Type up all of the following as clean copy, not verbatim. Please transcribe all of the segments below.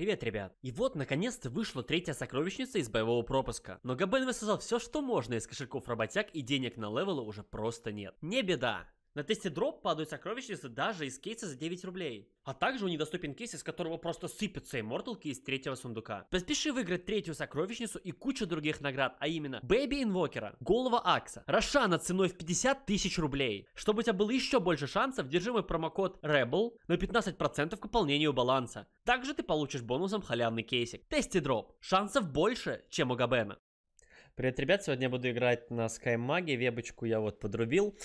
Привет, ребят. И вот, наконец-то, вышла третья сокровищница из боевого пропуска. Но Габен высосал все, что можно из кошельков работяг, и денег на левелы уже просто нет. Не беда. На тесте дроп падают сокровищницы даже из кейса за 9 рублей. А также он недоступен кейс, из которого просто сыпятся имморталки из третьего сундука. Поспеши выиграть третью сокровищницу и кучу других наград, а именно Бэйби инвокера, голова Акса, Рошана ценой в 50 тысяч рублей. Чтобы у тебя было еще больше шансов, держи мой промокод REBEL на 15% к пополнению баланса. Также ты получишь бонусом халявный кейсик. Тесте дроп. Шансов больше, чем у Габена. Привет, ребят, сегодня я буду играть на SkyMage, вебочку я вот подрубил.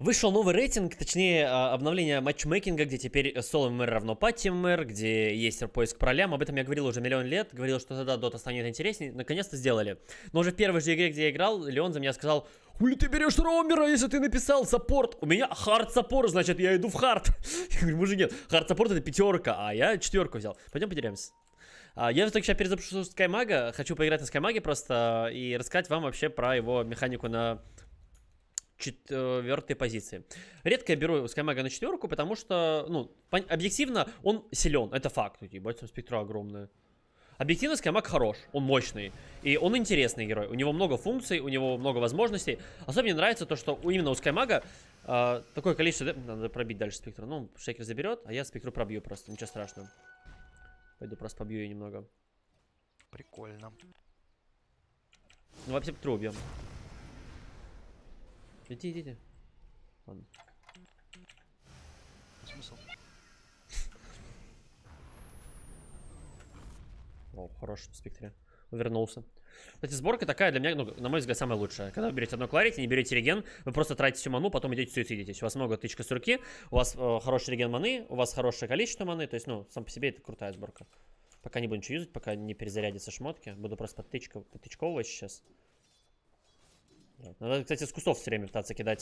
Вышел новый рейтинг, точнее обновление матчмейкинга, где теперь соло ММР равно пати ММР, где есть поиск по ролям. Об этом я говорил уже миллион лет, говорил, что тогда дота станет интереснее, наконец-то сделали. Но уже в первой же игре, где я играл, Леон за меня сказал: «Хули ты берешь роумера, если ты написал саппорт? У меня хард-саппорт, значит я иду в хард». Я говорю: «Мужик, нет, хард-саппорт это пятерка, а я четверку взял, пойдем потеряемся». Я в итоге сейчас перезапишу SkyMage, хочу поиграть на SkyMage просто и рассказать вам вообще про его механику на четвертой позиции. Редко я беру SkyMage на четверку, потому что, ну, объективно он силен, это факт. Ебать, там спектра огромная. Объективно SkyMage хорош, он мощный, и он интересный герой. У него много функций, у него много возможностей. Особенно мне нравится то, что именно у SkyMage такое количество... Надо пробить дальше спектра. Ну, шейкер заберет, а я спектру пробью просто, ничего страшного. Пойду просто побью ее немного. Прикольно. Ну, вообще спектру убьем. Иди, иди, иди. Ладно. Смысл? О, хорош в спектре. Увернулся. Кстати, сборка такая для меня, ну, на мой взгляд, самая лучшая. Когда вы берете одно кларите, не берете реген, вы просто тратите всю ману, потом идете суицидитесь. У вас много тычка с руки, у вас хороший реген маны, у вас хорошее количество маны. То есть, ну, сам по себе это крутая сборка. Пока не буду ничего юзать, пока не перезарядятся шмотки. Буду просто подтычковывать сейчас. Надо, кстати, с кустов все время пытаться кидать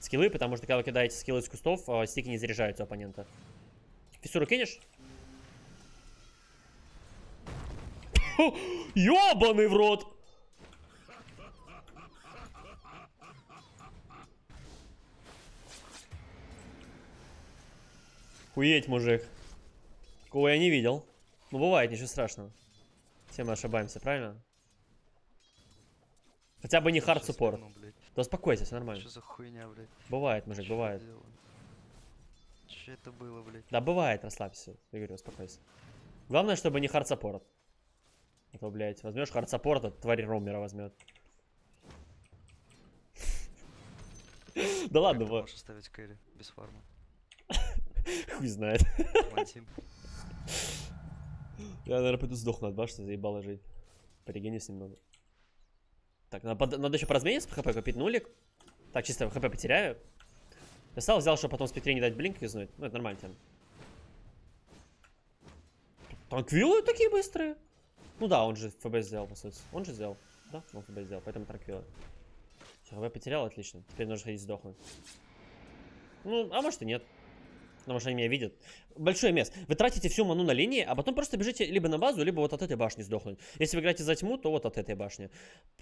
скиллы, потому что когда вы кидаете скиллы с кустов, стики не заряжаются у оппонента. Фиссуру кинешь? Ёбаный в рот! Хуеть, мужик. Кого я не видел. Ну, бывает, ничего страшного. Все мы ошибаемся, правильно? Хотя бы не хард-суппорт. Да успокойся, все нормально. Что за хуйня, блядь? Бывает, мужик, что бывает. Что это было, блядь? Да бывает, расслабься. Я говорю, успокойся. Главное, чтобы не хард-саппорт. А то, блядь, возьмешь хард-саппорт, а тварь роумера возьмет. Да ладно, вот. Можешь ставить кэри без фарма. Хуй знает. Я, наверное, пойду сдохну от башни, заебало жить. Порегенись немного. Так, надо еще по размениться, хп купить нулик. Так, чисто хп потеряю. Я стал, взял, чтобы потом в спектре не дать блинк юзнуть. Ну, это нормально тем. Транквилы такие быстрые. Ну да, он же ФБ сделал, по сути. Он же сделал. Да, он ФБ сделал, поэтому транквилы. Все, ФБ потерял, отлично. Теперь нужно ходить сдохнуть. Ну, а может и нет. Потому что они меня видят. Большой мест. Вы тратите всю ману на линии, а потом просто бежите либо на базу, либо вот от этой башни сдохнуть. Если вы играете за тьму, то вот от этой башни.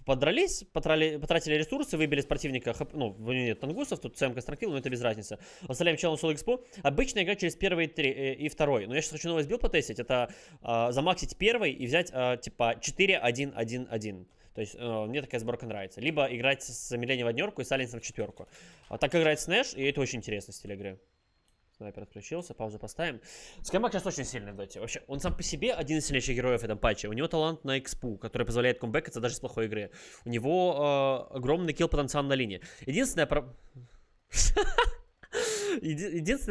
Подрались, потратили ресурсы, выбили с противника хп. Ну, нет тангусов, тут ЦМК с транквилом, но это без разницы. Оставляем челлендж соло экспо. Обычно игра через первый и второй. Но я сейчас хочу новый билд потестить. Это замаксить первый и взять типа 4-1-1-1. То есть мне такая сборка нравится. Либо играть с замедлением в однерку и с Алинсом в четверку. Так играет Снэш, и это очень интересно стиль игры. Снайпер отключился, паузу поставим. SkyMage сейчас очень сильный в доте. Вообще, он сам по себе один из сильнейших героев в этом патче. У него талант на экспу, который позволяет комбэкаться даже с плохой игры. У него огромный килл потенциал на линии. Единственное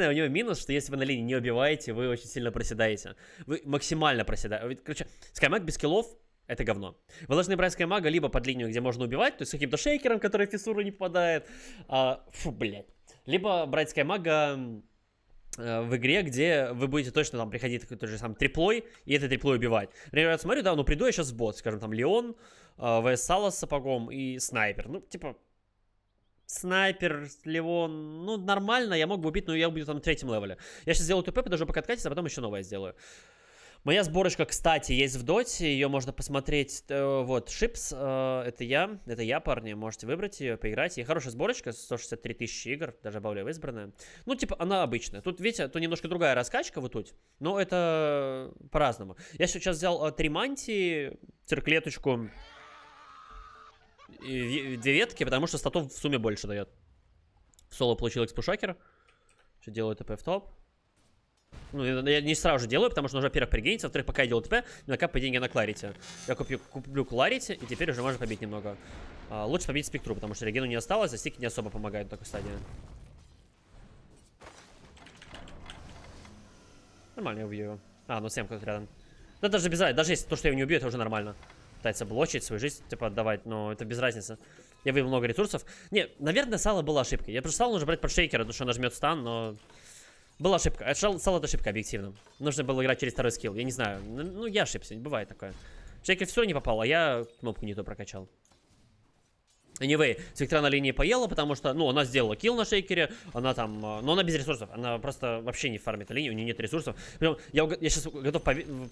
у него минус, что если вы на линии не убиваете, вы очень сильно проседаете. Вы максимально проседаете. Короче, SkyMage без киллов — это говно. Вы должны брать SkyMage либо под линию, где можно убивать, то есть с каким-то шейкером, который в фиссуру не попадает. Фу, блядь. Либо брать SkyMage в игре, где вы будете точно там приходить какой-то же сам триплой, и это триплой убивать. Я смотрю, да, ну приду я сейчас в бот, скажем, там Леон, ВС Сала с сапогом и снайпер. Ну, типа, снайпер, Леон, ну нормально, я мог бы убить, но я убью там на третьем левеле. Я сейчас сделаю ТП, подожду пока откатится, а потом еще новое сделаю. Моя сборочка, кстати, есть в доте, ее можно посмотреть, вот, Шипс, это я, парни, можете выбрать ее, поиграть, и хорошая сборочка, 163 тысячи игр, даже добавляю в избранное, ну, типа, она обычная, тут, видите, тут немножко другая раскачка вот тут, но это по-разному. Я сейчас взял 3 мантии, цирклеточку, и 2 ветки, потому что статов в сумме больше дает. В соло получил экспушакер, что делаю ТП в топ. Ну, я не сразу же делаю, потому что нужно, во-первых, пригениться, во-вторых, пока я делаю ТП, накапываю деньги на кларите. Я куплю кларити, и теперь уже можно побить немного. Лучше побить спектру, потому что регену не осталось, а стики не особо помогают в такой стадии. Нормально, я убью его. А, ну Сэм как рядом. Да даже без разницы, даже если то, что я его не убью, это уже нормально. Пытается блочить свою жизнь, типа, отдавать, но это без разницы. Я выбил много ресурсов. Не, наверное, сало была ошибка. Я просто сало нужно брать под шейкера, потому что он нажмет стан, но... Была ошибка. Сало — это ошибка, объективно. Нужно было играть через второй скилл. Я не знаю. Ну, я ошибся. Бывает такое. Шейкер все не попал, а я кнопку не то прокачал. Anyway, Виктора на линии поела, потому что, ну, она сделала килл на шейкере. Она там... Но она без ресурсов. Она просто вообще не фармит на линию. У нее нет ресурсов. Причем, я сейчас готов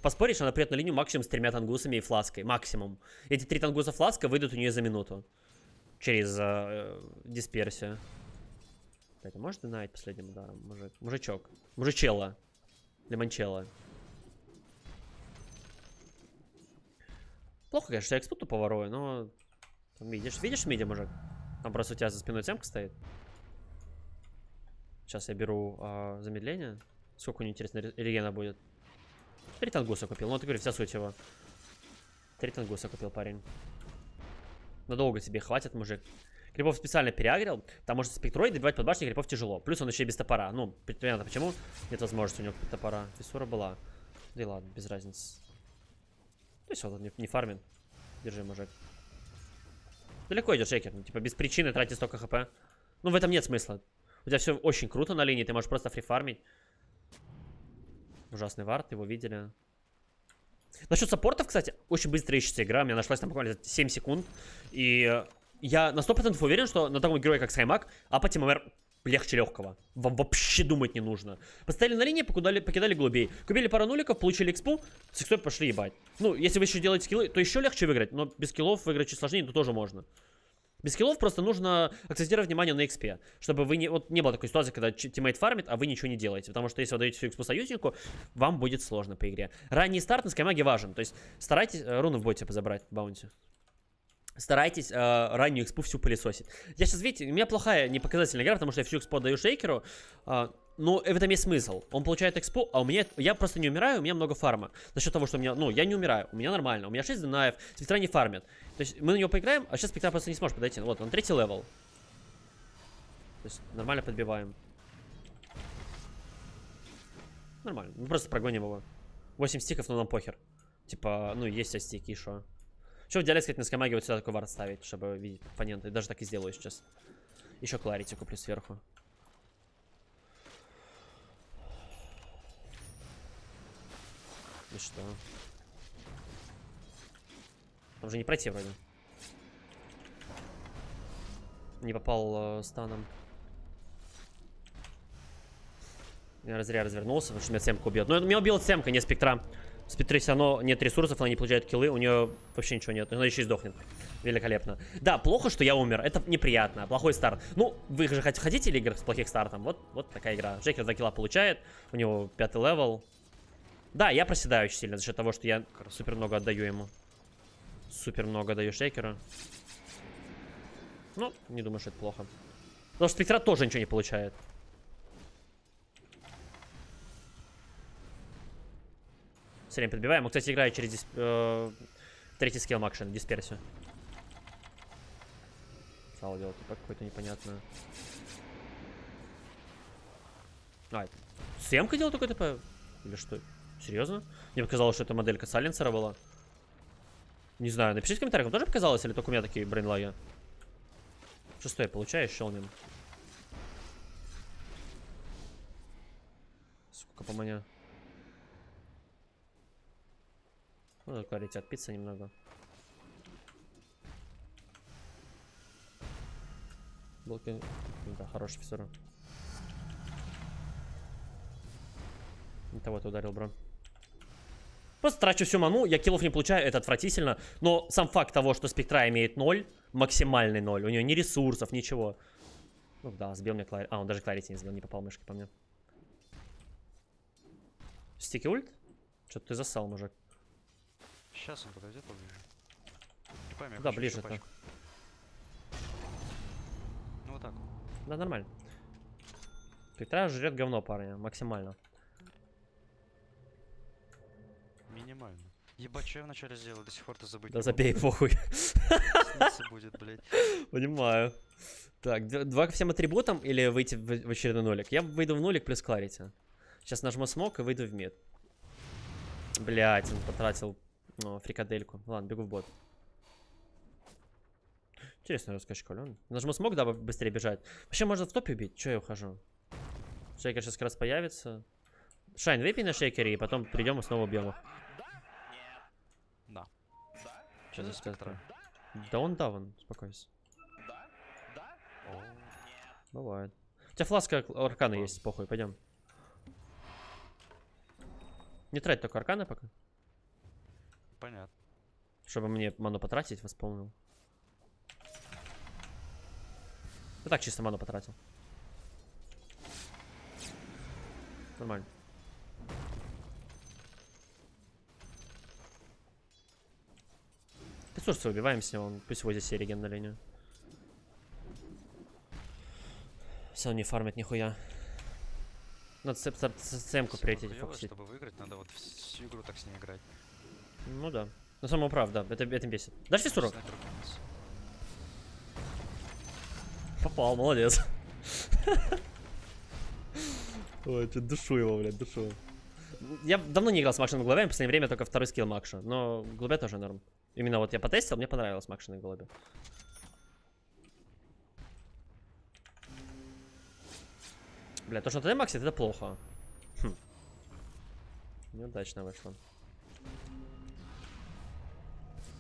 поспорить, что она придет на линию максимум с 3 тангусами и флаской. Максимум. Эти 3 тангуса фласка выйдут у нее за минуту. Через дисперсию. Кстати, может донать последним ударом? Мужик. Мужичок. Мужичелло. Лимончелло. Плохо, конечно, я экспу тупо ворую, но... Видишь миди, мужик? Там просто у тебя за спиной темка стоит. Сейчас я беру замедление. Сколько у нее, интересно, регена будет? 3 тангуса купил. Ну, ты говоришь, вся суть его. 3 тангуса купил, парень. Надолго тебе хватит, мужик. Крипов специально переагрил, потому что спектрой добивать под башней крипов тяжело. Плюс он еще и без топора. Ну, понятно почему. Нет возможности у него топора. Фиссура была. Да и ладно, без разницы. То есть он не фармит. Держи, мужик. Далеко идет шейкер. Ну, типа без причины тратить столько хп. Ну, в этом нет смысла. У тебя все очень круто на линии, ты можешь просто фрифармить. Ужасный вард, его видели. Насчет саппортов, кстати, очень быстро ищется игра. У меня нашлась там буквально 7 секунд. И... Я на 100% уверен, что на таком герое, как SkyMage, апать ММР легче легкого. Вам вообще думать не нужно. Поставили на линии, покидали голубей. Купили пару нуликов, получили экспу, с экспой пошли ебать. Ну, если вы еще делаете скиллы, то еще легче выиграть, но без скиллов выиграть чуть сложнее, то тоже можно. Без скиллов просто нужно акцентировать внимание на экспе, чтобы вы не... Вот не было такой ситуации, когда тиммейт фармит, а вы ничего не делаете. Потому что если вы даете всю экспу союзнику, вам будет сложно по игре. Ранний старт на SkyMage важен, то есть старайтесь руны в боте позабрать, баунти. Старайтесь раннюю экспу всю пылесосить. Я сейчас, видите, у меня плохая непоказательная игра, потому что я всю экспу отдаю шейкеру. Но в этом есть смысл. Он получает экспу, а у меня... Я просто не умираю, у меня много фарма. За счет того, что у меня... Ну, я не умираю, у меня нормально. У меня 6 динаев, спектра не фармит. То есть мы на него поиграем, а сейчас спектра просто не сможет подойти. Вот, он 3-й левел. То есть нормально подбиваем. Нормально, мы просто прогоним его. 8 стиков, но нам похер. Типа, ну, есть все стики, и шо? Еще в идеале, сказать, на SkyMage вот сюда такой вард ставить, чтобы видеть оппонента. И даже так и сделаю сейчас. Еще кларити куплю сверху. И что? Там же не пройти вроде. Не попал станом. Я зря развернулся, потому что меня Семка убьет. Но меня убила Семка, не спектра. В спектре все равно нет ресурсов, она не получает киллы, у нее вообще ничего нет. Она еще и сдохнет. Великолепно. Да, плохо, что я умер. Это неприятно. Плохой старт. Ну, вы же хотите игр с плохих стартом? Вот такая игра. Шейкер 2 килла получает. У него 5-й левел. Да, я проседаю очень сильно за счет того, что я супер много отдаю ему. Супер много отдаю шейкеру. Ну, не думаю, что это плохо. Потому что спектра тоже ничего не получает. Все время подбиваем. Он, кстати, играет через 3-й скилл макшин, дисперсию. Сало делать какое-то непонятное. А, Семка делал такой ТП? Или что? Серьезно? Мне показалось, что это моделька Саленсера была. Не знаю, напишите в комментариях, вам тоже показалось, или только у меня такие брейнлаги? 6-й получаешь, щелнем. Сколько по мне? Ну, говорите, отпиться немного. Блоки. Да, хороший фиссура. Не того ты ударил, бро. Просто трачу всю ману, я киллов не получаю, это отвратительно. Но сам факт того, что спектра имеет 0, максимальный 0, у нее ни ресурсов, ничего. Ну да, сбил мне кларит. А, он даже кларит не сбил, не попал мышкой по мне. Стики ульт? Что-то ты засал, мужик. Сейчас он подойдет поближе. Куда ближе-то? Ну вот так. Да, нормально. Спектра жрет говно, парня, максимально. Минимально. Ебать, что я вначале сделал, до сих пор ты забыл. Да забей, похуй. Сниться будет, блядь. Понимаю. Так, 2 ко всем атрибутам или выйти в очередной нолик? Я выйду в нолик плюс кларити. Сейчас нажму смок и выйду в мид. Блядь, он потратил фрикадельку. Ладно, бегу в бот. Интересно, раскачка, Леон. Нажму смок, дабы быстрее бежать. Вообще, можно в топе убить? Че я ухожу? Шейкер сейчас как раз появится. Шайн, выпей на шейкере, и потом придем и снова убьем его. Да. Че за спектра? Даун, успокойся. Бывает. У тебя фласка аркана есть, похуй, пойдем. Не трать только аркана пока. Понятно. Чтобы мне ману потратить, восполнил. Ну так чисто ману потратил. Нормально. Ресурсы убиваем с него, пусть возит себе реген на линию. Все, он не фармит нихуя. Надо СМ-ку приоритетить, фокусить. Чтобы выиграть, надо вот всю игру так с ней играть. Ну да. Но самому правда, это бесит. Дашь фисуру? Попал, молодец. Ой, ты душу его, блядь, душу. Я давно не играл с макшином голубями, в последнее время только второй скилл макша. Но голубя тоже норм. Именно вот я потестил, мне понравилось макшины голуби. Бля, то, что ты максит, это плохо. Хм. Неудачно вышло.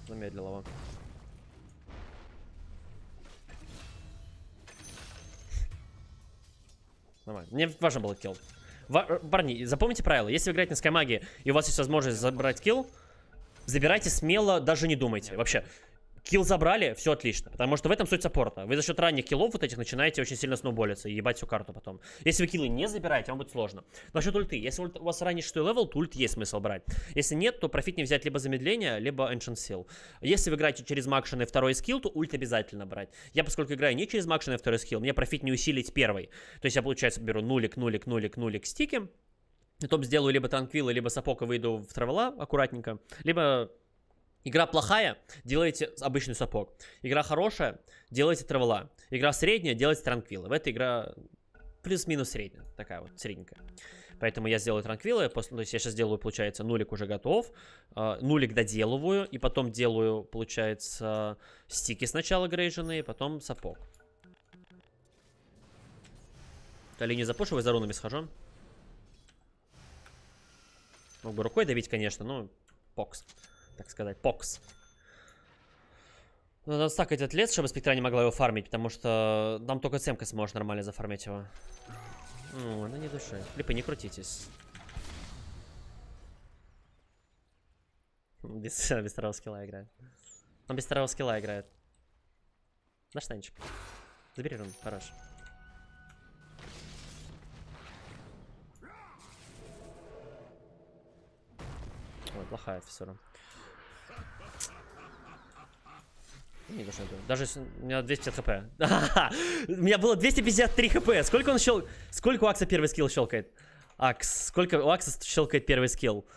Замедлил его. Нормально. Мне важно было килл. Парни, запомните правило. Если вы играете на SkyMage и у вас есть возможность забрать килл, забирайте смело, даже не думайте. Вообще, килл забрали, все отлично. Потому что в этом суть саппорта. Вы за счет ранних киллов вот этих начинаете очень сильно сноуболиться и ебать всю карту потом. Если вы киллы не забираете, вам будет сложно. Насчет ульты. Если у вас ранний 6 левел, то ульт есть смысл брать. Если нет, то профитнее взять либо замедление, либо Ancient Seal. Если вы играете через макшин и второй скилл, то ульт обязательно брать. Я, поскольку играю не через макшин и второй скилл, мне профитнее усилить первый. То есть я, получается, беру нулик, нулик, нулик, нулик, стики. Топ сделаю либо Транквилла, либо Сапока, выйду в травела аккуратненько. Либо игра плохая, делайте обычный Сапок. Игра хорошая, делайте травела. Игра средняя, делайте Транквилла. В этой игра плюс-минус средняя. Такая вот, средненькая. Поэтому я сделаю Транквилла. То есть я сейчас делаю, получается, нулик уже готов. Нулик доделываю. И потом делаю, получается, стики сначала грейженные, потом Сапок. Линию запушиваю, за рунами схожу. Мог бы рукой давить, конечно, но покс, так сказать, покс. Надо стакать этот лес, чтобы спектра не могла его фармить, потому что там только цемка сможет нормально зафармить его. Ну, она не души. Липы, не крутитесь. Без второго скилла играет. Он без второго скилла играет. Наш танчик. Забери рун, хорош. Ой, плохая фиссура. Не должен быть. Даже если у меня 250 хп. У меня было 253 хп. Сколько он щелкает? Сколько у Акса первый скилл щелкает? Акс. Сколько у Акса щелкает первый скилл?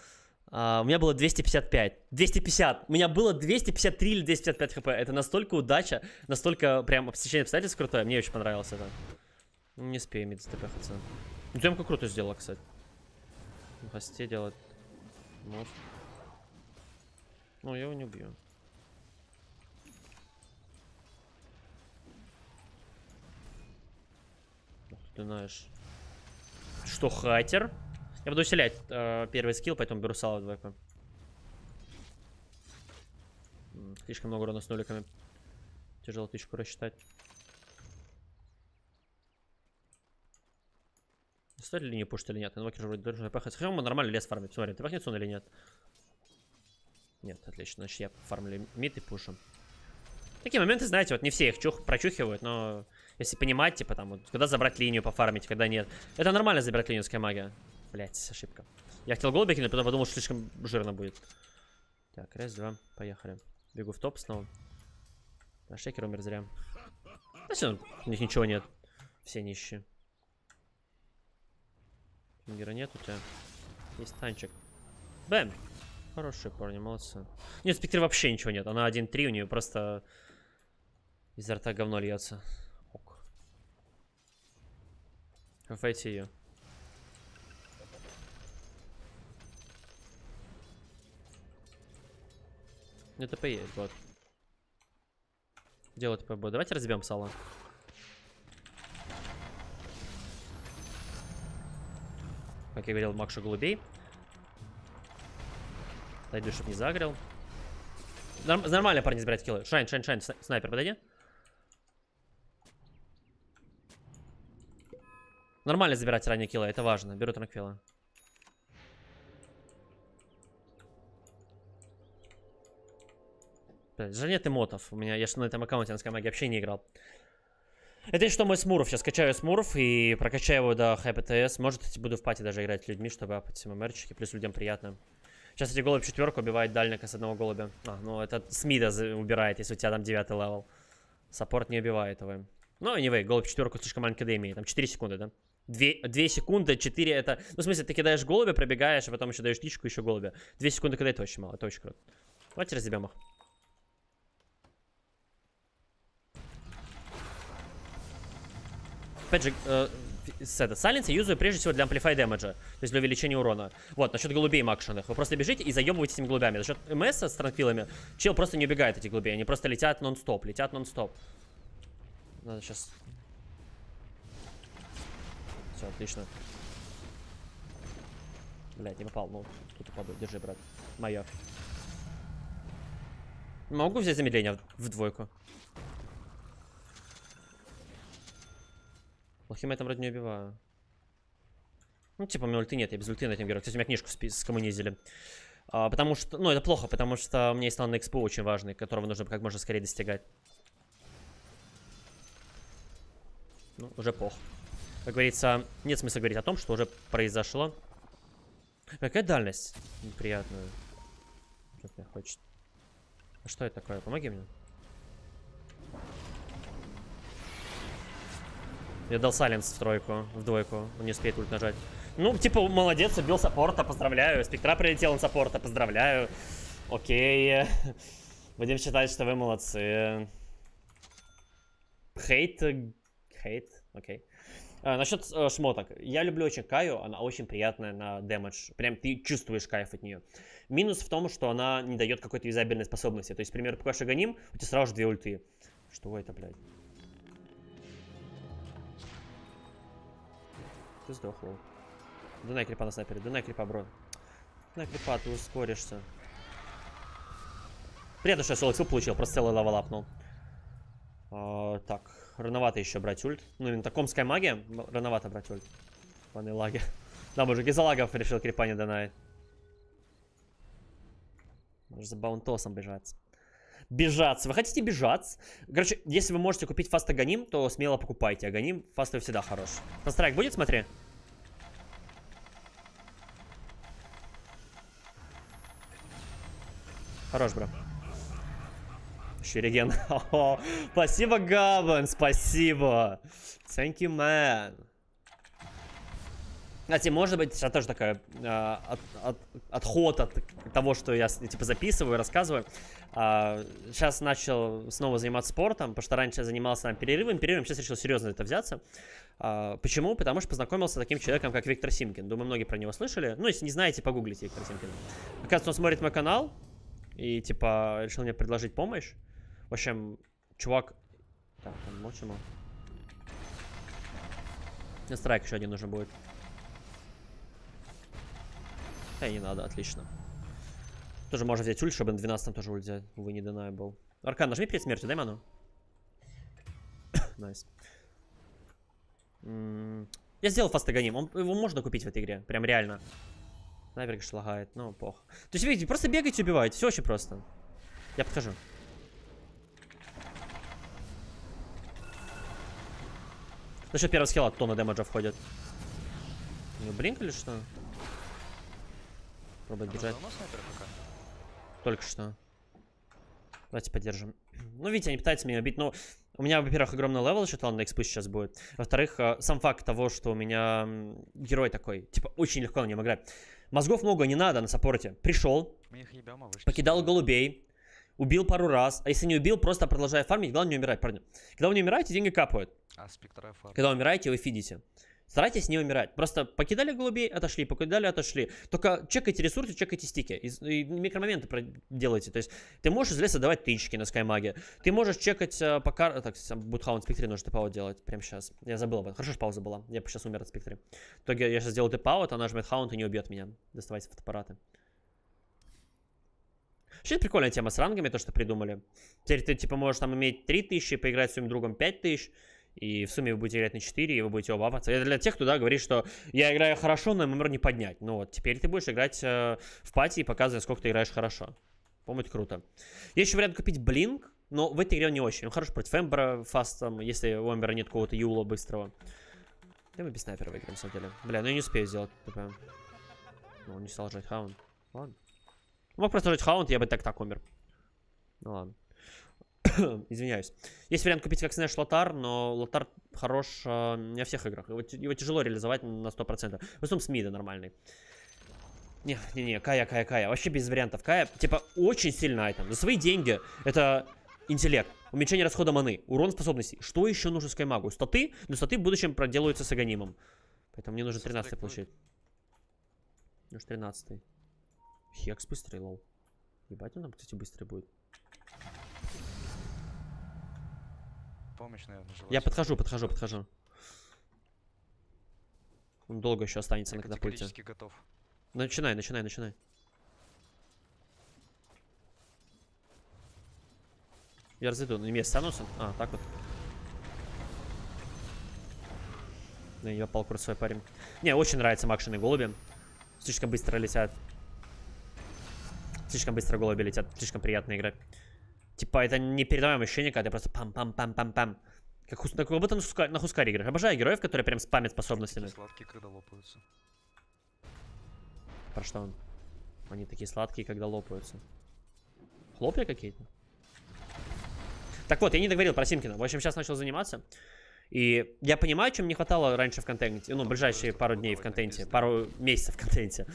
У меня было 255. 250. У меня было 253 или 255 хп. Это настолько удача. Настолько прям обсечение обстоятельств крутое. Мне очень понравилось это. Не успею мид стопяхаться. Ну, демку круто сделала, кстати. Гостей делать. Может. Ну, я его не убью. Ты знаешь. Что, хайтер? Я буду усилять первый скилл, поэтому беру сало двойку. Слишком много урона с нуликами. Тяжело 1000 рассчитать. Стоит ли линию пушить или нет? Инвокер же вроде должен пахать. Хотя он нормально лес фармит. Смотри, ты пахнет сон или нет? Нет, отлично. Значит, я фармлю мид и пушим. Такие моменты, знаете, вот не все их прочухивают, но если понимать, типа там, вот, когда забрать линию, пофармить, когда нет. Это нормально забирать линию, SkyMage. Блять, ошибка. Я хотел голубики, но потом подумал, что слишком жирно будет. Так, раз, два, поехали. Бегу в топ снова. А шейкер умер зря. Да все, у них ничего нет. Все нищие. Фингера нет у тебя. Есть танчик. Бэм! Хорошие парни, молодцы. Нет, спектр вообще ничего нет. Она 1-3, у нее просто изо рта говно льется. Ок. Файте ее. Ну ТП есть, бот. Дело ТП будет. Давайте разбьем сало. Как я говорил, Макшу голубей. Дойду, чтобы не загрел. Нормально, парни, забирать киллы. Шайн, шайн, шайн. Снайпер, подойди. Нормально забирать ранние киллы, это важно. Беру транквила. Жаль, нет эмотов. У меня, я же на этом аккаунте на SkyMage вообще не играл. Это что мой смуров. Сейчас качаю смуров и прокачаю его до ХПТС. Может, буду в пати даже играть с людьми, чтобы апать ммрчики. Плюс людям приятно. Сейчас эти голубь четверку убивает дальника с одного голубя. А, ну это с мида убирает, если у тебя там 9 левел. Саппорт не убивает его. Ну, anyway, голубь четверку слишком маленький дэмэдж. Там 4 секунды, да? 2 секунды, 4 это... Ну, в смысле, ты кидаешь голубя, пробегаешь, а потом еще даешь птичку, еще голубя. 2 секунды кидает очень мало, это очень круто. Давайте разберем их. Опять же, сайленс я юзаю прежде всего для amplify демеджа, то есть для увеличения урона. Вот, насчет голубей макшенных. Вы просто бежите и заебываете этими голубями. За счет МС с транквилами чел просто не убегает эти голубей. Они просто летят нон-стоп, Надо сейчас... Все, отлично. Блядь, не попал, ну, тут упаду. Держи, брат. Моё. Могу взять замедление в двойку. Плохим я там вроде не убиваю. Ну, типа, у меня ульты нет, я без ульты на этом герою. Кстати, у меня книжку скоммунизили. Потому что, ну, это плохо, потому что у меня есть лан на экспо очень важный, которого нужно как можно скорее достигать. Ну, уже плохо. Как говорится, нет смысла говорить о том, что уже произошло. Какая дальность неприятная. Что-то мне хочет. А что это такое? Помоги мне. Я дал сайленс в тройку, в двойку. Он не успеет ульт нажать. Ну, типа, молодец, убил саппорта, поздравляю. Спектра прилетел на саппорта, поздравляю. Окей. Будем считать, что вы молодцы. Хейт. Хейт, окей. Насчет шмоток. Я люблю очень Каю, она очень приятная на дэмэдж. Прям ты чувствуешь кайф от нее. Минус в том, что она не дает какой-то визабельной способности. То есть, к примеру, пока шаганим, у тебя сразу же 2 ульты. Что это, блядь? Ты сдохнул. Дунай крипа на снайпере. Дунай крипа, бро. Дунай крипа, ты ускоришься. Приятно, что я соло-эксл получил. Просто целый лавалапнул. Так. Рановато еще брать ульт. Ну, именно в таком SkyMage рановато брать ульт. Ванны лаги. Да, мужик, из-за лагов решил крипа не донает. Может, за баунтосом бежать. Бежаться. Вы хотите бежаться? Короче, если вы можете купить фаст аганим, то смело покупайте. Аганим фастовый всегда хорош. Фастрайк будет, смотри. Хорош, бро. Еще реген. Спасибо, Габен. Спасибо. Thank you, man. Кстати, может быть, это тоже такая отход от того, что я типа записываю, рассказываю. Сейчас начал снова заниматься спортом, потому что раньше я занимался там перерывом, сейчас решил серьезно это взяться. Почему? Потому что познакомился с таким человеком, как Виктор Симкин. Думаю, многие про него слышали. Ну, если не знаете, погуглите Виктора Симкина. Оказывается, он смотрит мой канал и типа решил мне предложить помощь. В общем, чувак... Так, он молчит. Мне страйк еще один нужен будет. Не надо, отлично. Тоже можно взять ульт, чтобы на 12 тоже ульт взять. Увы, не донай был. Аркан, нажми перед смертью, дай ману. Найс. Я сделал фаст аганим. Его можно купить в этой игре. Прям реально. Наверное, шлагает, но пох. То есть, видите, просто бегайте и убивайте. Все очень просто. Я подхожу. За счет первого скилла тонна демеджа входит. Ну, блинк или что? Пробовать бежать. Только что. Давайте поддержим. Ну, видите, они пытаются меня убить, но... У меня, во-первых, огромный левел, что он на экспы сейчас будет. Во-вторых, сам факт того, что у меня герой такой. Типа, очень легко на нем играть. Мозгов много не надо на саппорте. Пришел, покидал голубей, убил пару раз. А если не убил, просто продолжая фармить. Главное не умирать, парни. Когда вы не умираете, деньги капают. Когда умираете, вы фидите. Старайтесь не умирать. Просто покидали голубей, отошли, покидали, отошли. Только чекайте ресурсы, чекайте стики. И микромоменты делайте. То есть ты можешь из леса давать тычки на скаймаге. Ты можешь чекать пока... Так, Будхаунд спектри нужно тп делать. Прямо сейчас. Я забыл об этом. Хорошо, что пауза была. Я сейчас умер от спектри. В итоге я сейчас сделал тп-аут, она жмет хаунд и не убьет меня. Доставайте фотоаппараты. Вообще прикольная тема с рангами, то, что придумали. Теперь ты типа можешь там иметь 3000, поиграть с своим другом 5000. И в сумме вы будете играть на 4, и вы будете обапаться. Это для тех, кто, да, говорит, что я играю хорошо, но ММР не поднять. Ну вот, теперь ты будешь играть в пати и показывать, сколько ты играешь хорошо. По-моему, это круто. Есть еще вариант купить блинк, но в этой игре он не очень. Он хорош против Эмбера фастом, если у Эмбера нет какого-то юла быстрого. Да мы без снайпера выиграем, на самом деле. Бля, ну я не успею сделать. Ну, он не стал жать хаунд. Ладно. Мог просто жать хаунд, я бы так умер. Ну ладно. Извиняюсь. Есть вариант купить как Снэш Лотар, но Лотар хорош не во всех играх. Его тяжело реализовать на 100%. В основном с мида нормальный. Не-не-не, Кая. Вообще без вариантов. Кая, типа, очень сильный айтем. За свои деньги это интеллект, уменьшение расхода маны, урон способностей. Что еще нужно скаймагу? Статы? Но статы в будущем проделаются с агонимом. Поэтому мне нужно 13-й получить. Ну что 13-й. Хекс быстрый, лол. Ебать, он там, кстати, быстрый будет. Помощь, наверное, я подхожу. Он долго еще останется на катапульте. Готов. Начинай. Я разойду, на меня станутся. А, так вот. На нее пал курсовой парень. Мне очень нравятся макшины голуби. Слишком быстро летят. Слишком быстро голуби летят. Слишком приятно играть. Типа, это не передаваемое ощущение, когда ты просто пам-пам-пам-пам-пам. Как будто на Хускаре играешь. Обожаю героев, которые прям спамят способностями. Сладкие, когда лопаются. Про что он? Они такие сладкие, когда лопаются. Хлопья какие-то? Так вот, я не договорил про Симкина. В общем, сейчас начал заниматься. И я понимаю, чем не хватало раньше в контенте. Ну, ближайшие пару дней в контенте. Пару месяцев в контенте.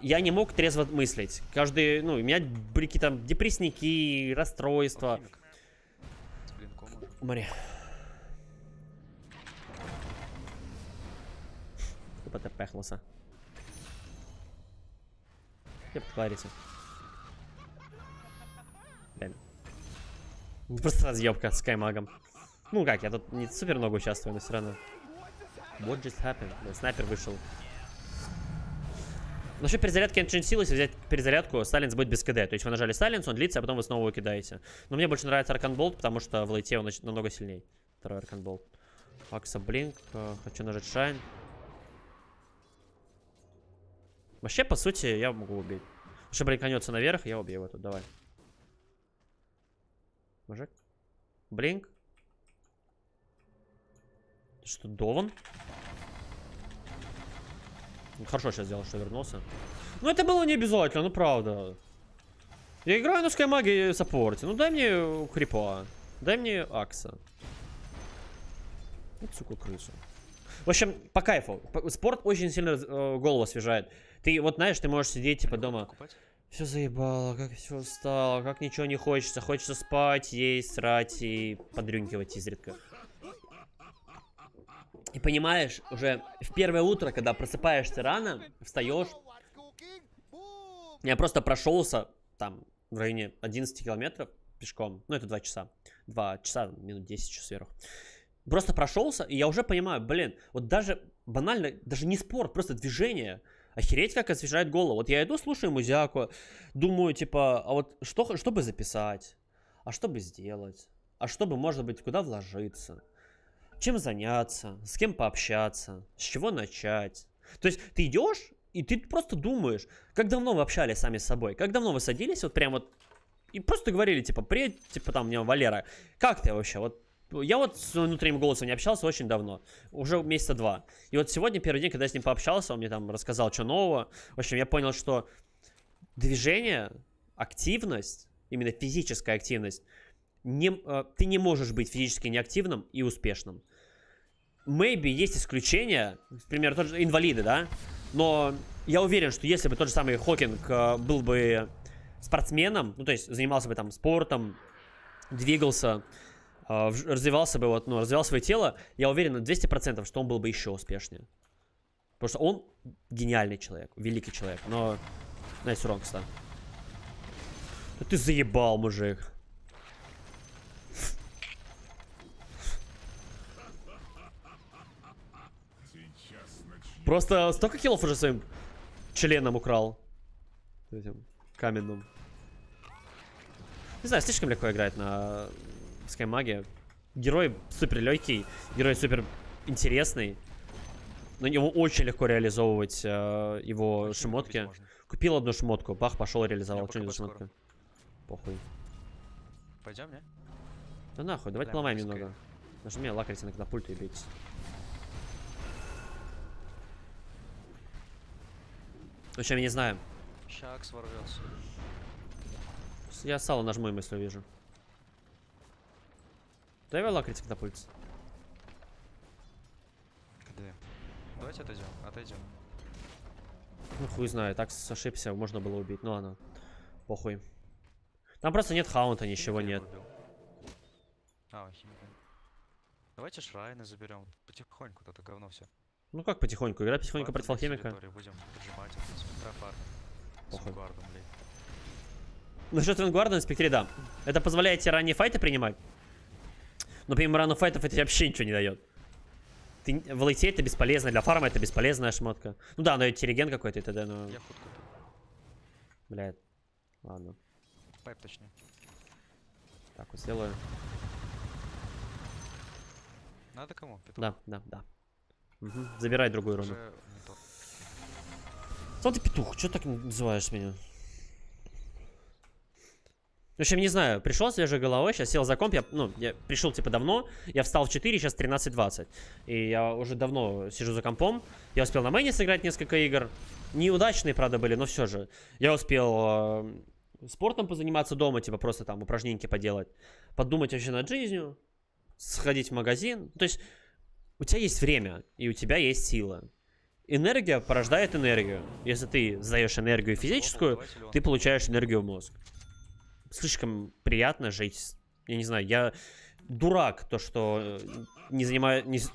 Я не мог трезво мыслить. Каждый, ну, у меня были какие-то депрессники, расстройства. Умри. Кто-то пехнулся. Где подкларите? Блин. Просто разъебка с скаймагом. Ну как, я тут не супер много участвую, но все равно. What just happened? Да, снайпер вышел. Насчет перезарядки Engine Seal, если взять перезарядку, Сайленс будет без КД. То есть вы нажали Сайленс, он длится, а потом вы снова его кидаете. Но мне больше нравится Арканболт, потому что в лейте он намного сильнее. Второй Арканболт. Акса Блинк. Хочу нажать Шайн. Вообще, по сути, я могу убить. Если блинканется наверх, я убью его тут. Давай. Мужик. Блинк. Что, Дован? Хорошо сейчас сделал, что вернулся. Ну это было не обязательно, ну правда. Я играю на скаймаге и саппорте. Ну дай мне крипа. Дай мне акса. Вот, сука, крысу. В общем, по кайфу. Спорт очень сильно голову освежает. Ты вот знаешь, ты можешь сидеть типа дома. Все заебало, как все устало, как ничего не хочется. Хочется спать, есть, срать и подрюнькивать изредка. И понимаешь, уже в первое утро, когда просыпаешься рано, встаешь. Я просто прошелся там в районе 11 километров пешком. Ну, это 2 часа. 2 часа, минут 10 часов сверху. Просто прошелся, и я уже понимаю, блин, вот даже банально, даже не спорт, просто движение. Охереть, как освежает голову. Вот я иду, слушаю музяку, думаю, типа, а вот что бы записать? А что бы сделать? А что бы, может быть, куда вложиться? Чем заняться, с кем пообщаться, с чего начать. То есть ты идешь, И ты просто думаешь, как давно вы общались сами с собой, как давно вы садились вот прям вот и просто говорили, типа, привет, типа, там, мне Валера, как ты вообще, вот, я вот с внутренним голосом не общался очень давно, уже месяца два, и вот сегодня первый день, когда я с ним пообщался, он мне там рассказал, что нового, в общем, я понял, что движение, активность, именно физическая активность, ты не можешь быть физически неактивным и успешным. Maybe есть исключения, например, тот же инвалиды, да? Но я уверен, что если бы тот же самый Хокинг был бы спортсменом, ну, то есть занимался бы там спортом, двигался, развивался бы, вот, ну, развивал свое тело, я уверен на 200%, что он был бы еще успешнее. Потому что он гениальный человек, великий человек, но... Nice wrong, кстати. Да ты заебал, мужик. Просто столько киллов уже своим членом украл. Этим каменным. Не знаю, слишком легко играть на SkyMage. Герой супер легкий, герой супер интересный. Но ему очень легко реализовывать его шмотки. Купил одну шмотку, бах, пошел реализовал. Что не за шмотка? Похуй. Пойдем, не? Да нахуй, давайте поломаем немного. Нажми лакать на пульт и бить. В общем, я не знаю. Шакс ворвётся. Я сало нажму, если увижу. Давай лакритик на пульс. Где? Давайте отойдем. Отойдем. Ну хуй знаю, так ошибся, можно было убить. Ну ладно. Похуй. Там просто нет хаунта, ничего нет. А, химика. Давайте шрайны заберем. Потихоньку, это говно все. Ну как потихоньку? Игра потихоньку против алхимика. Насчет вингварда на спектре, да. Это позволяет тебе ранние файты принимать. Но помимо ранних файтов это вообще ничего не дает. В лейте это бесполезно, для фарма это бесполезная шмотка. Ну да, но это реген какой-то и т.д., но... Блядь. Ладно. Пайп точнее. Так, вот сделаю. Надо кому? Да, да, да. Угу. Забирай другую руну. Что ты, петух? Что так называешь меня? В общем, не знаю. Пришел свежей головой, сейчас сел за комп. Я пришел, типа, давно. Я встал в 4, сейчас 13:20. И я уже давно сижу за компом. Я успел на мэйне сыграть несколько игр. Неудачные, правда, были, но все же. Я успел спортом позаниматься дома, типа, просто там упражненьки поделать. Подумать вообще над жизнью. Сходить в магазин. То есть... У тебя есть время, и у тебя есть сила. Энергия порождает энергию. Если ты сдаешь энергию физическую, ты получаешь энергию в мозг. Слишком приятно жить. Я не знаю, я дурак, то что не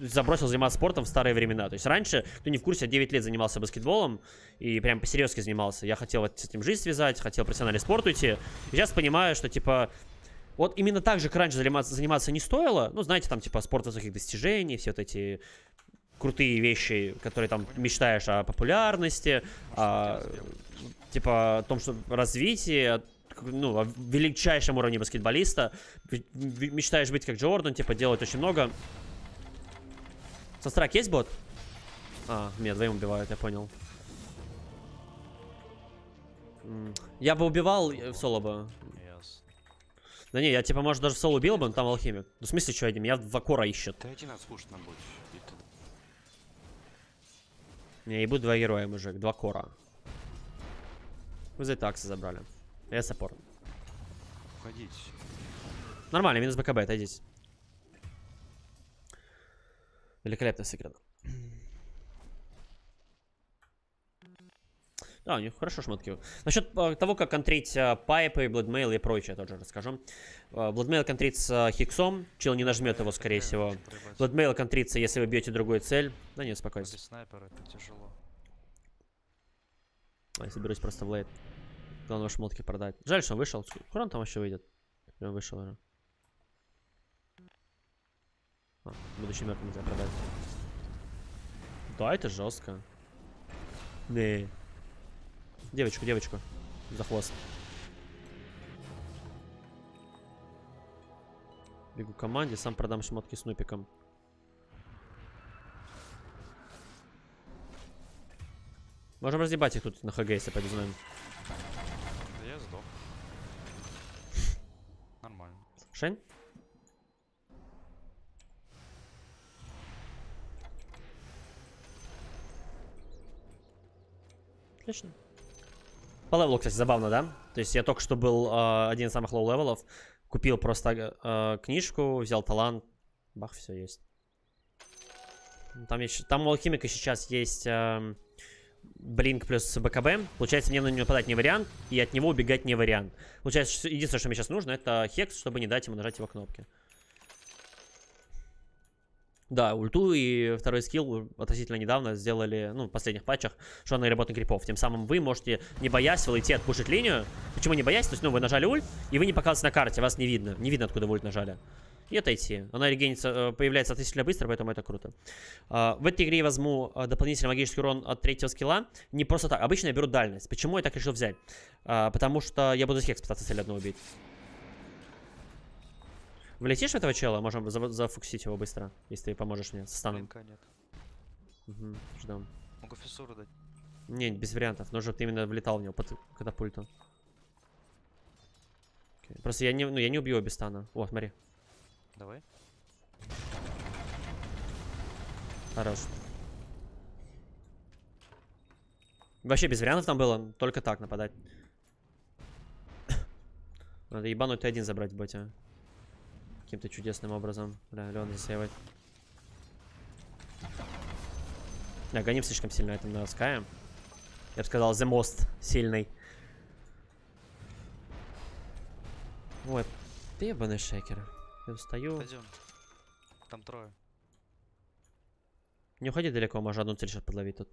забросил заниматься спортом в старые времена. То есть раньше, кто не в курсе, я 9 лет занимался баскетболом. И прям по-серьезки занимался. Я хотел вот с этим жизнь связать, хотел профессиональный спорт уйти. И сейчас понимаю, что типа... Вот именно так же, как раньше заниматься не стоило. Ну, знаете, там, типа, спорт высоких достижений, все вот эти крутые вещи, которые там мечтаешь о популярности, типа, о том, что развитие, ну, о величайшем уровне баскетболиста. Мечтаешь быть как Джордан, типа, делать очень много. Сострак есть бот? А, меня двоим убивают, я понял. Я бы убивал в соло бы. Да не, я типа, может, даже в соло убил бы, он там алхимик. Ну, в смысле, что один? Меня в Акора ищет. Ты один отслушать нам будешь. Не, ебут два героя, мужик. Два Кора. Вы за это аксы забрали. Я саппорт. Уходите. Нормально, минус БКБ, отойдите. Великолепно сыграно. Да, у них хорошо шмотки. Насчет того, как контрить пайпы, бладмейл и прочее, тоже расскажу. Бладмейл контрится хиксом. Чел не нажмет его, скорее всего. Бладмейл контрится, если вы бьете другую цель. Да нет, успокойся. Снайпер, это тяжело. Я соберусь просто в лейт. Главное, шмотки продать. Жаль, что он вышел. Скоро он там вообще выйдет? Он вышел уже. А, будучи мертвым нельзя продать. Да, это жестко. Не. Девочку, девочку. За хвост. Бегу к команде, сам продам шмотки с нупиком. Можем разъебать их тут на ХГ, если подизнаем. Да я сдох. Нормально. Шень? Отлично. По левелу, кстати, забавно, да? То есть я только что был один из самых лоу-левелов. Купил просто книжку, взял талант. Бах, все есть. Там, там у алхимика сейчас есть блинк плюс БКБ. Получается, мне на него нападать не вариант, и от него убегать не вариант. Получается, единственное, что мне сейчас нужно, это хекс, чтобы не дать ему нажать его кнопки. Да, ульту и второй скилл относительно недавно сделали, ну, в последних патчах, что она работает на крипов. Тем самым вы можете, не боясь, идти отпушить линию. Почему не боясь? То есть, ну, вы нажали ульт, и вы не показываете на карте, вас не видно. Не видно, откуда вы ульт нажали. И отойти. Она регенится, появляется относительно быстро, поэтому это круто. В этой игре я возьму дополнительный магический урон от третьего скилла. Не просто так. Обычно я беру дальность. Почему я так решил взять? Потому что я буду хекс пытаться цель одну убить. Влетишь в этого чела? Можем зафуксить его быстро, если ты поможешь мне со станом. Блинка нет. Угу, ждем. Могу фиссуру дать. Не, без вариантов. Нужно именно влетал в него под катапульту. Окей. Просто я не, ну, я не убью его без стана. О, смотри. Давай. Хорош. Вообще без вариантов там было. Только так нападать. Надо ебануть Т1 забрать в боте. Каким-то чудесным образом. Бля, Леон засеивает. Да, гоним слишком сильно это на Sky. Я бы сказал, The Most сильный. Вот. Ты ебаный шекер. Я встаю. Пойдем. Там трое. Не уходи далеко, можно одну цель сейчас подловить тут.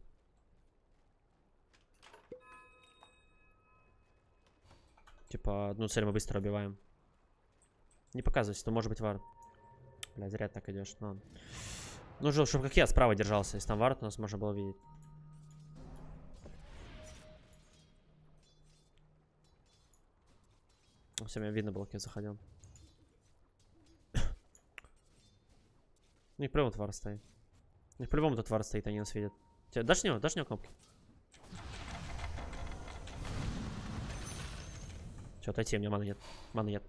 Типа, одну цель мы быстро убиваем. Не показывайся, то может быть вард. Бля, зря так идешь. Но... нужно, чтобы как я справа держался. Если там вард, нас можно было видеть. Все, меня видно было, как я заходил. Ну и по-любому твар стоит. И по-любому этот твар стоит, они нас видят. Тебе дашь него кнопки? Че, отойти, у меня маны нет. Маны нет.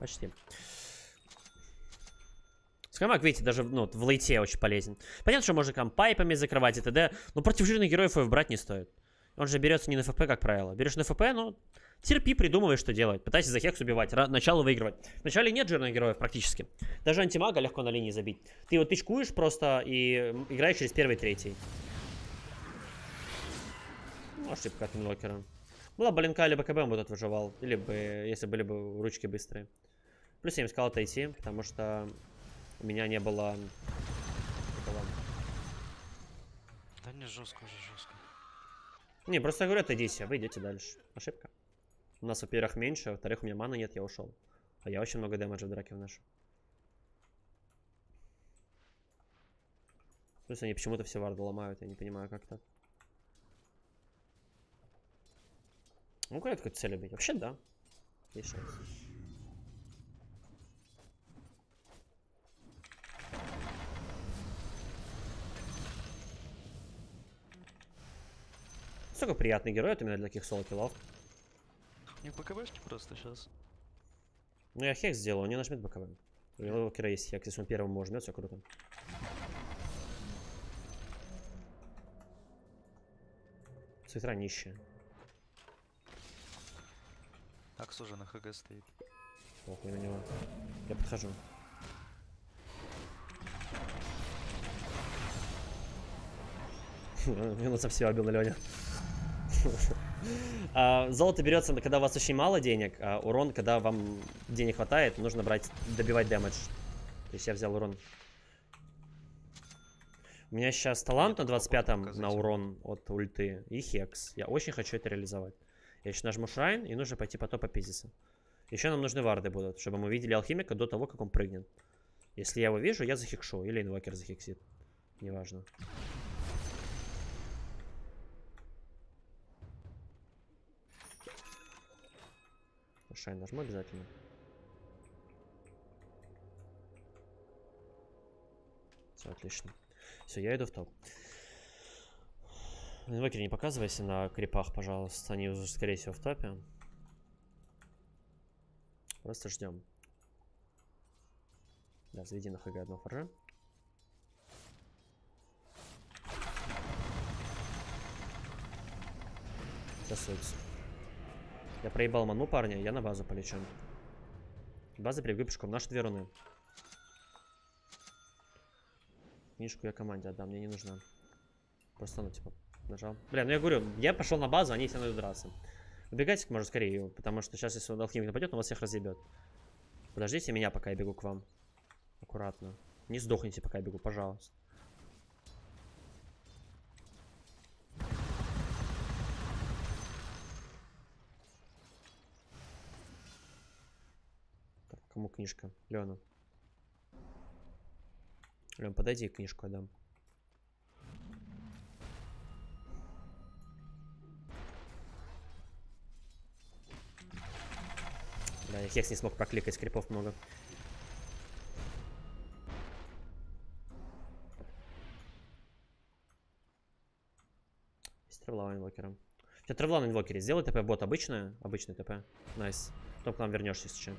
Почти. Скаймаг, видите, даже ну, в лейте очень полезен. Понятно, что можно пайпами закрывать и т.д. Но против жирных героев его брать не стоит. Он же берется не на ФП, как правило. Берешь на ФП, ну, терпи, придумывай, что делать. Пытайся за хекс убивать, начало выигрывать. Вначале нет жирных героев практически. Даже антимага легко на линии забить. Ты его тычкуешь просто и играешь через первый и третий. Ну, ошибка от инвокера. Была бы линка, либо КБ он бы тут выживал. Или бы, если были бы ручки быстрые. Плюс я им сказал отойти, потому что у меня не было... Да не жестко уже, жестко. Не, просто я говорю, отойдите, а вы идете дальше. Ошибка. У нас, во-первых, меньше, во-вторых, у меня маны нет, я ушел. А я очень много дэмэджа в драке вношу. Плюс они почему-то все варды ломают, я не понимаю, как так. Ну, как какую-то цель убить? Вообще, да. Есть шанс. Столько приятный герой, это именно для таких соло-киллов. Не БКБшки просто сейчас. Ну я хекс сделал, он не нажмет БКБ. У него кира есть хекс, если он первым может, жмет, все круто. Цветра нищие. Акс уже на ХГ стоит. Похуй на него. Я подхожу. Минусом все обил на Лёне. Золото берется, когда у вас очень мало денег, а урон, когда вам денег хватает, нужно брать, добивать дэмэдж. То есть я взял урон. У меня сейчас талант на 25-м на урон от ульты и хекс. Я очень хочу это реализовать. Я еще нажму шрайн, и нужно пойти по топу пизиса. Еще нам нужны варды будут, чтобы мы видели алхимика до того, как он прыгнет. Если я его вижу, я захикшу, или инвокер захиксит. Неважно. Шайн нажму обязательно. Все отлично. Все, я иду в топ. Инвокер, не показывайся на крипах, пожалуйста. Они уже, скорее всего, в топе. Просто ждем. Да, заведи на хг одного фаржа. Сейчас я проебал ману, парня. Я на базу полечу. База прибегу пешком. Наши две руны. Книжку я команде отдам. Мне не нужна. Просто, ну, типа, нажал. Бля, ну я говорю, я пошел на базу, они все надо драться. Убегайте, может, скорее, потому что сейчас, если он алхимик нападет, он вас всех разъебет. Подождите меня, пока я бегу к вам. Аккуратно. Не сдохните, пока я бегу, пожалуйста. Так, кому книжка? Леону. Лен, подойди, книжку отдам. Да, я хекс не смог прокликать, скрипов много. Есть травла у инвокера. У тебя травла на инвокере. Сделай ТП, бот обычная. Обычный ТП. Найс. Потом к нам вернешься сейчас.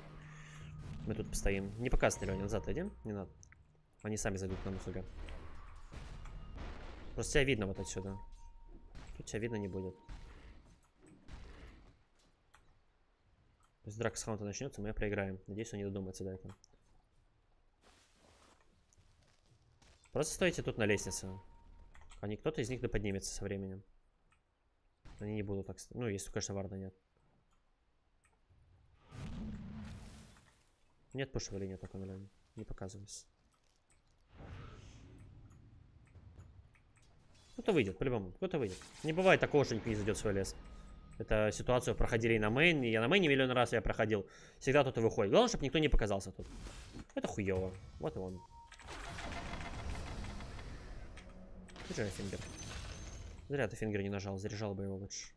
Мы тут постоим. Не показывай, Леоня, назад иди. Не надо. Они сами зайдут к нам услуга. Просто тебя видно вот отсюда. Тут тебя видно не будет. Если драка с хаунта начнется, мы проиграем. Надеюсь, он не додумается до этого. Просто стойте тут на лестнице. Они, кто-то из них да поднимется со временем. Они не будут так... Ну, если, конечно, варда нет. Нет пуша в линии, только наверное. Не показываюсь. Кто-то выйдет, по-любому. Кто-то выйдет. Не бывает такого, что никто не зайдет в свой лес. Эту ситуацию проходили и на мейн. Я на мейне миллион раз я проходил. Всегда кто-то выходит. Главное, чтобы никто не показался тут. Это хуево. Вот и он. Держи фингер. Зря ты фингер не нажал. Заряжал бы его лучше.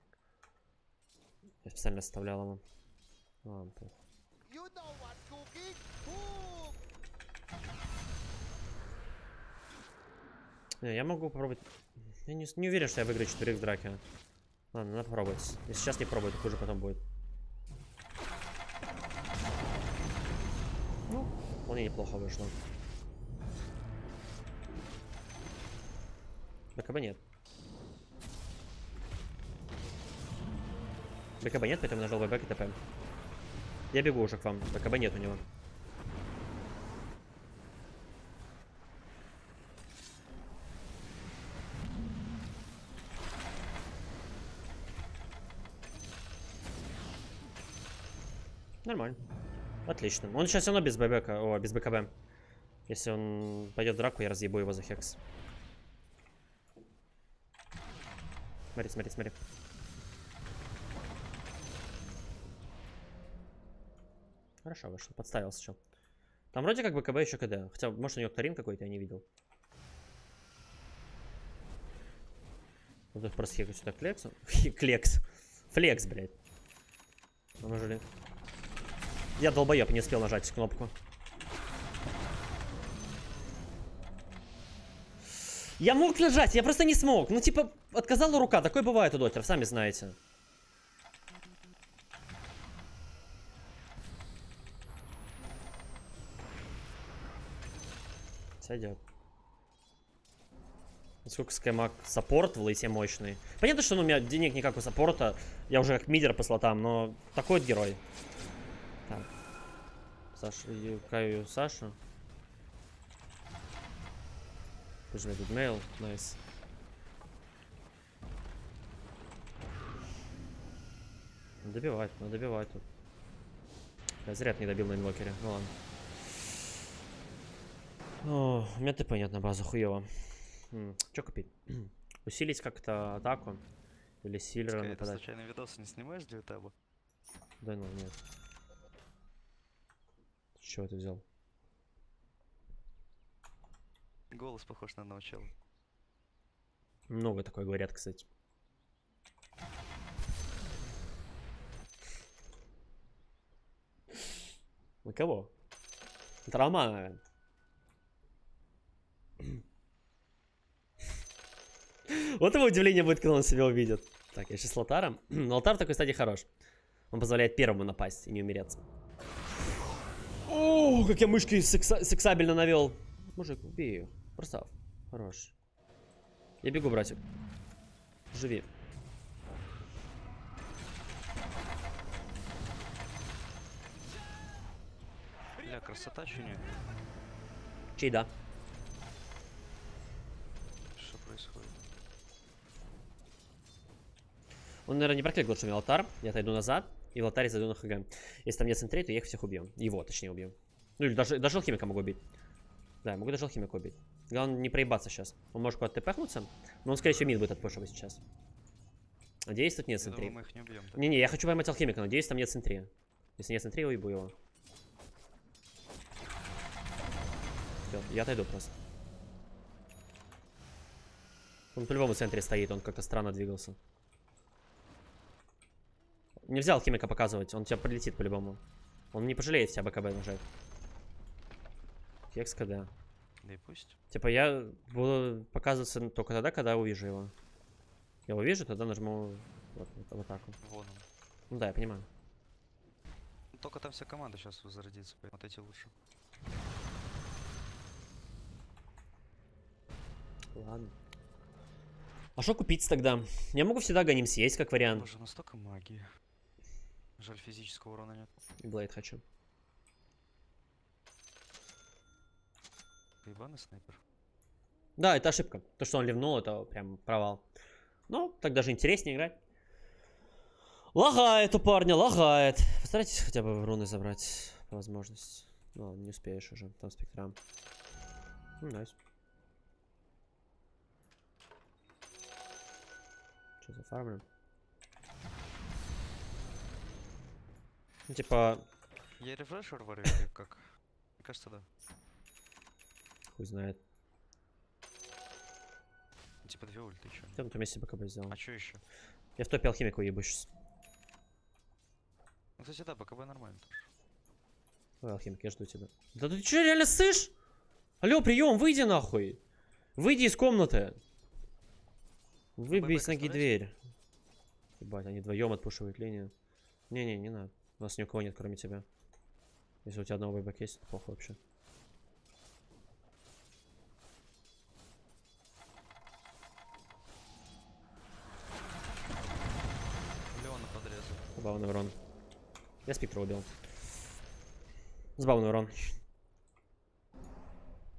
Я специально оставлял ему. Ладно, плохо. Не, я могу попробовать... Я не уверен, что я выиграю четверых в драке. Ладно, надо попробовать. Если сейчас не пробовать, то хуже потом будет. Ну, вполне неплохо вышло. БКБ нет. БКБ нет, поэтому нажал ВБК и ТП. Я бегу уже к вам. БКБ нет у него. Нормально. Отлично. Он сейчас все равно без ББК. О, без БКБ. Если он пойдет в драку, я разъебу его за хекс. Смотри, смотри, смотри. Хорошо вышло. Подставился еще. Там вроде как БКБ еще КД. Хотя, может, у него Торин какой-то, я не видел. Вот их просто хекать сюда клексу. Клекс. Флекс, блядь. Он уже ли... Я долбоеб, не успел нажать кнопку. Я мог нажать, я просто не смог. Ну, типа, отказала рука. Такое бывает у дотеров, сами знаете. Сойдет. Сколько скаймак саппорт в лейте мощный. Понятно, что у меня денег никак у саппорта. Я уже как мидер по слотам, но такой вот герой. Так. Саша, Каю, Саша. Пожми тут мейл, найс. Добивать, надо добивать тут. Я зря не добил на инвокере, ну ладно. О, у меня ТП нет на базу, хуево. Чё купить? Усилить как-то атаку? Или сильно нападать? Случайно видосы не снимаешь для этапа? Да ну, нет. Чего ты взял? Голос похож на научила. Много такое говорят, кстати. На кого? Это Роман, наверное. Вот его удивление будет, когда он себя увидит. Так, я сейчас с Лотаром. Но Лотар в такой стадии хорош. Он позволяет первому напасть и не умереться. О, как я мышки сексабельно навел. Мужик, убей ее. Просто хорош. Я бегу, братик. Живи. Бля, красота че нет? Чей да? Что происходит? Он, наверное, не прокликал, что у меня Лотар. Я отойду назад. И в Лотаре зайду на ХГ. Если там нет центрей, то я их всех убью. Его, точнее, убью. Ну, или даже алхимика могу убить. Да, могу даже алхимика убить. Главное не проебаться сейчас. Он может куда-то тпхнуться, но он, скорее всего, мид будет отпушивать сейчас. Надеюсь, тут нет центрей. Не-не, я хочу поймать алхимика, но надеюсь, там нет центрей. Если нет центрей, я уебу его. Все, я отойду просто. Он по-любому в центре стоит, он как-то странно двигался. Нельзя алхимика показывать, он тебя прилетит по-любому. Он не пожалеет тебя БКБ нажать. Хекс КД. Да и пусть. Типа я буду показываться только тогда, когда увижу его. Я увижу, тогда нажму вот, в атаку. Вон он. Ну да, я понимаю. Только там вся команда сейчас возродится, вот эти лучше. Ладно. А что купить тогда? Я могу всегда гоним съесть, как вариант. Боже, настолько магии. Жаль, физического урона нет. Блейд хочу. Ебаный снайпер. Да, это ошибка. То, что он ливнул, это прям провал. Ну, так даже интереснее играть. Лагает у парня, лагает. Постарайтесь хотя бы в руны забрать по возможности. Ну, не успеешь уже, там спектрам. Найс. Что за фармлю? Ну, типа... Я рефрешер варю, как? Мне кажется, да. Хуй знает. Типа две ульты еще. Я на том месте БКБ сделал. А что еще? Я в топе алхимику ебу сейчас. Ну, кстати, да, БКБ нормально тоже. Ой, алхимик, я жду тебя. Да ты че, реально ссышь? Алло, прием, выйди нахуй. Выйди из комнаты. Выбей с ноги дверь. Ебать, они вдвоем отпушивают линию. Не-не, не надо. У нас ни у кого нет, кроме тебя. Если у тебя одного вейбэк есть, то плохо вообще. Леона подрезал. Забавный урон. Я спектра убил. Забавный урон.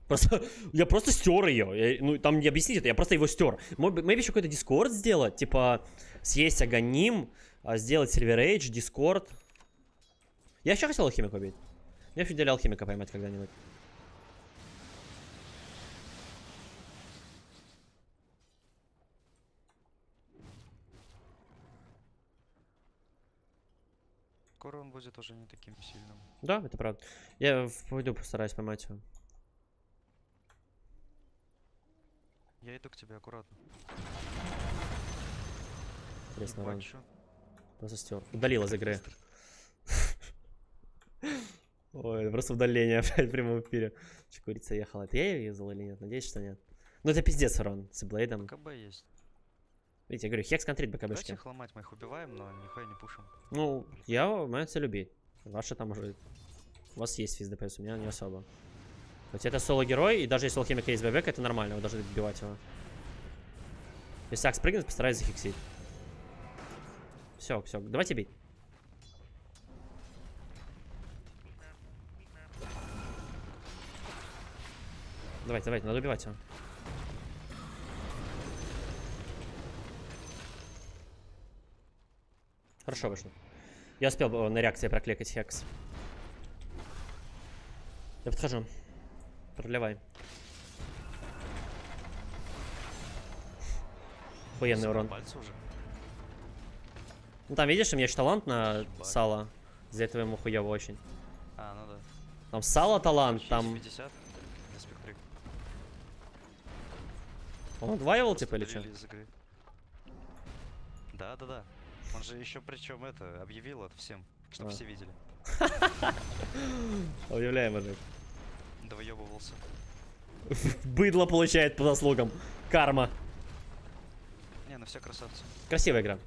Просто, я просто стер ее. Ну, там не объясните это, я просто его стер. Может быть, еще какой-то дискорд сделать, типа съесть аганим, сделать Silver Age, дискорд. Я еще хотел алхимика убить. Я вообще хотел алхимика поймать когда-нибудь. Скоро он будет уже не таким сильным. Да, это правда. Я пойду постараюсь поймать его. Я иду к тебе аккуратно. Интересно, рано. Просто стер. Удалил из игры. Ой, просто удаление опять в прямом эфире. Чекурица ехала. Это я ее ездил или нет? Надеюсь, что нет. Ну это пиздец, урон. С блейдом. БКБ есть. Видите, я говорю, хекс контрит БКБшки. Давайте их ломать, мы их убиваем, но нихуя не пушим. Ну, я мою цель любить. Ваша там уже... У вас есть физ ДПС, у меня не особо. Хотя это соло-герой, и даже если алхимик есть бэбэк, это нормально, вы должны добивать его. Если Акс прыгнет, постараюсь захиксить. Все, все, давайте бить. Давайте, давайте, надо убивать его. Хорошо вышло. Я успел на реакции прокликать хекс. Я подхожу. Проливай. Охуенный урон. Ну там, видишь, у меня же талант на сало. Из-за этого ему хуево очень. А, ну да. Там сало талант, 650. Там... 50. Он дваивал типа или что? Да, да, да. Он же еще причем это, объявил это всем, чтобы все видели. Объявляем уже. Довоебывался. Быдло получает по заслугам. Карма. Не, ну все красавцы. Красивая игра.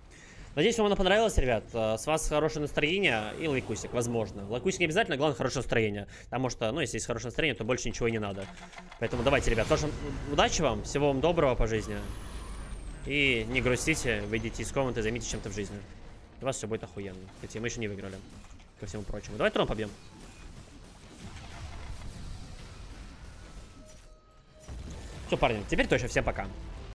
Надеюсь, вам она понравилась, ребят. С вас хорошее настроение и лайкусик, возможно. Лайкусик не обязательно, главное, хорошее настроение. Потому что, ну, если есть хорошее настроение, то больше ничего и не надо. Поэтому давайте, ребят. Тоже удачи вам, всего вам доброго по жизни. И не грустите, выйдите из комнаты, займитесь чем-то в жизни. У вас все будет охуенно. Хотя мы еще не выиграли, ко всему прочему. Давай трон побьем. Все, парни, теперь точно всем пока.